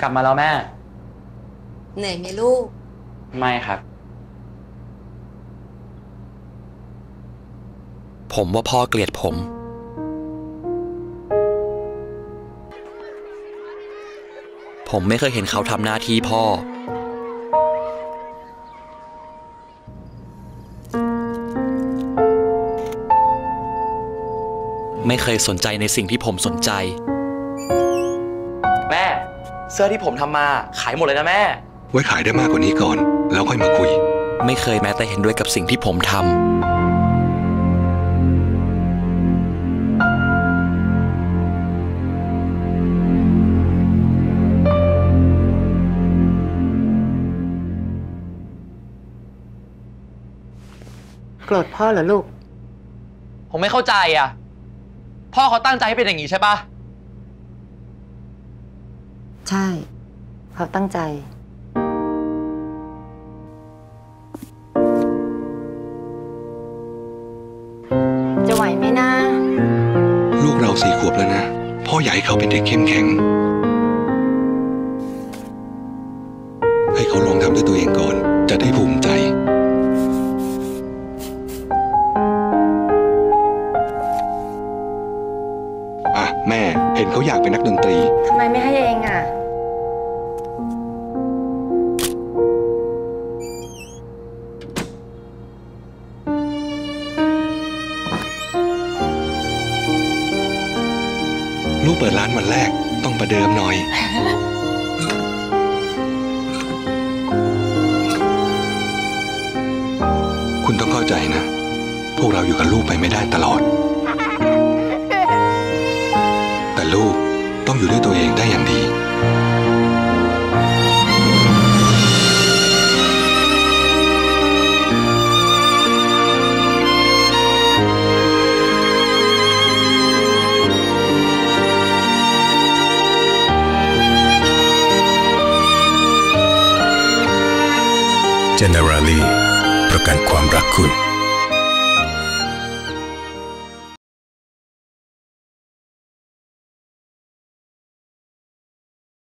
กลับมาแล้วแม่เหนื่อยไหมลูกไม่ครับผมว่าพ่อเกลียดผมผมไม่เคยเห็นเขาทำหน้าที่พ่อไม่เคยสนใจในสิ่งที่ผมสนใจแม่เสื้อที่ผมทำมาขายหมดเลยนะแม่ไว้ขายได้มากกว่านี้ก่อนแล้วค่อยมาคุยไม่เคยแม้แต่เห็นด้วยกับสิ่งที่ผมทำโกรธพ่อเหรอลูกผมไม่เข้าใจอ่ะพ่อเขาตั้งใจให้เป็นอย่างนี้ใช่ปะใช่เขาตั้งใจจะไหวไหมนะลูกเรา4 ขวบแล้วนะพ่ออยากให้เขาเป็นเด็กเข้มแข็งให้เขาลองทำด้วยตัวเองก่อนจะได้ภูมิใจแม่เห็นเขาอยากเป็นนักดนตรีทำไมไม่ให้เองอ่ะลูกเปิดร้านวันแรกต้องประเดิมหน่อย คุณต้องเข้าใจนะพวกเราอยู่กับลูกไปไม่ได้ตลอดแต่ลูกต้องอยู่ด้วยตัวเองได้อย่างดีเจเนอรัลลี่ประกันความรักคุณ